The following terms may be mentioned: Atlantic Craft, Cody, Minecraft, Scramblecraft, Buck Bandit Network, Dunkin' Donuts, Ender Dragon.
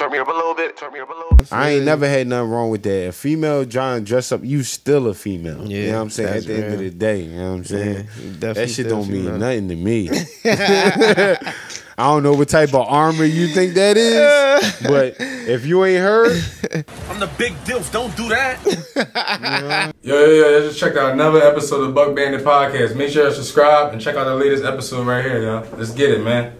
Turn me up a little bit. Turn me up a little bit. I ain't never had nothing wrong with that. A female trying to dress up, you still a female. Yeah, you know what I'm saying? At the end of the day, you know what I'm saying? Yeah, that shit don't mean nothing to me. I don't know what type of armor you think that is, but if you ain't heard, I'm the big dilf. Don't do that. Yo, just check out another episode of Buck Bandit Podcast. Make sure to subscribe and check out the latest episode right here, y'all. Let's get it, man.